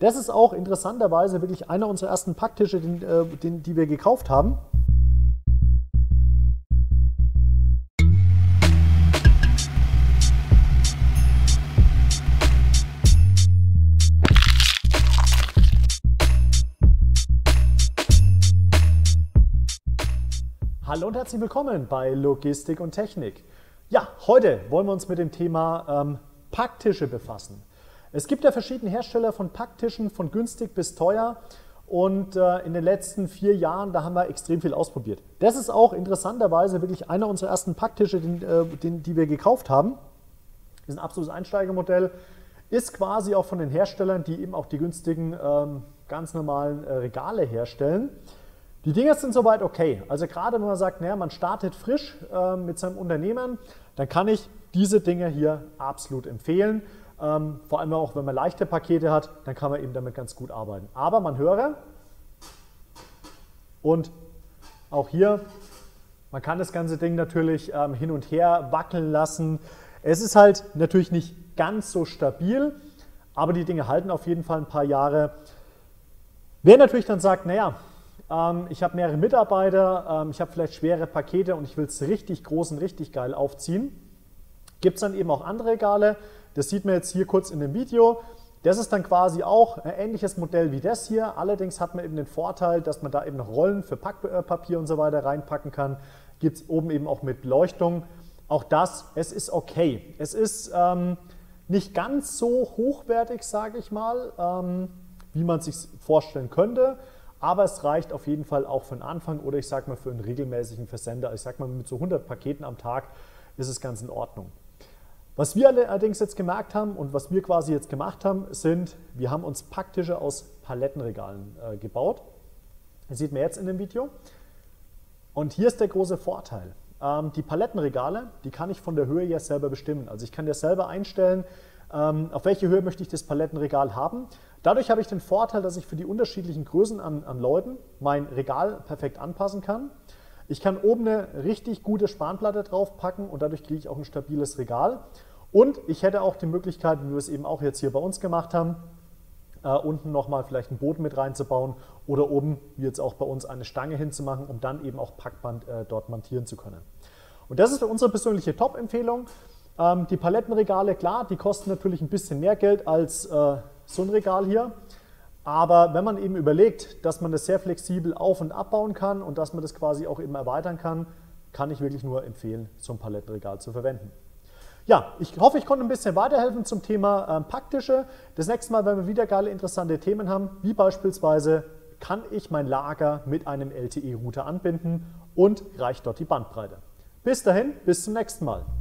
Das ist auch interessanterweise wirklich einer unserer ersten Packtische, die wir gekauft haben. Hallo und herzlich willkommen bei Logistik und Technik. Ja, heute wollen wir uns mit dem Thema Packtische befassen. Es gibt ja verschiedene Hersteller von Packtischen, von günstig bis teuer, und in den letzten 4 Jahren, da haben wir extrem viel ausprobiert. Das ist auch interessanterweise wirklich einer unserer ersten Packtische, die wir gekauft haben. Das ist ein absolutes Einsteigermodell, ist quasi auch von den Herstellern, die eben auch die günstigen, ganz normalen Regale herstellen. Die Dinger sind soweit okay. Also gerade wenn man sagt, naja, man startet frisch mit seinem Unternehmen, dann kann ich diese Dinger hier absolut empfehlen. Vor allem auch, wenn man leichte Pakete hat, dann kann man eben damit ganz gut arbeiten. Aber man höre, und auch hier, man kann das ganze Ding natürlich hin und her wackeln lassen. Es ist halt natürlich nicht ganz so stabil, aber die Dinge halten auf jeden Fall ein paar Jahre. Wer natürlich dann sagt, naja, ich habe mehrere Mitarbeiter, ich habe vielleicht schwere Pakete und ich will es richtig groß und richtig geil aufziehen. Gibt es dann eben auch andere Regale, das sieht man jetzt hier kurz in dem Video. Das ist dann quasi auch ein ähnliches Modell wie das hier, allerdings hat man eben den Vorteil, dass man da eben noch Rollen für Packpapier und so weiter reinpacken kann. Gibt es oben eben auch mit Beleuchtung. Auch das, es ist okay. Es ist nicht ganz so hochwertig, sage ich mal, wie man es sich vorstellen könnte. Aber es reicht auf jeden Fall auch für den Anfang oder ich sage mal für einen regelmäßigen Versender. Ich sage mal, mit so 100 Paketen am Tag ist es ganz in Ordnung. Was wir allerdings jetzt gemerkt haben und was wir quasi jetzt gemacht haben, sind, wir haben uns Packtische aus Palettenregalen gebaut. Das sieht man jetzt in dem Video. Und hier ist der große Vorteil. Die Palettenregale, die kann ich von der Höhe ja selber bestimmen. Also ich kann ja selber einstellen, auf welche Höhe möchte ich das Palettenregal haben. Dadurch habe ich den Vorteil, dass ich für die unterschiedlichen Größen an Leuten mein Regal perfekt anpassen kann. Ich kann oben eine richtig gute Spanplatte draufpacken und dadurch kriege ich auch ein stabiles Regal. Und ich hätte auch die Möglichkeit, wie wir es eben auch jetzt hier bei uns gemacht haben, unten nochmal vielleicht einen Boden mit reinzubauen oder oben, wie jetzt auch bei uns, eine Stange hinzumachen, um dann eben auch Packband dort montieren zu können. Und das ist unsere persönliche Top-Empfehlung. Die Palettenregale, klar, die kosten natürlich ein bisschen mehr Geld als so ein Regal hier, aber wenn man eben überlegt, dass man das sehr flexibel auf- und abbauen kann und dass man das quasi auch eben erweitern kann, kann ich wirklich nur empfehlen, so ein Palettenregal zu verwenden. Ja, ich hoffe, ich konnte ein bisschen weiterhelfen zum Thema Packtische. Das nächste Mal, wenn wir wieder geile, interessante Themen haben, wie beispielsweise, kann ich mein Lager mit einem LTE-Router anbinden und reicht dort die Bandbreite? Bis dahin, bis zum nächsten Mal.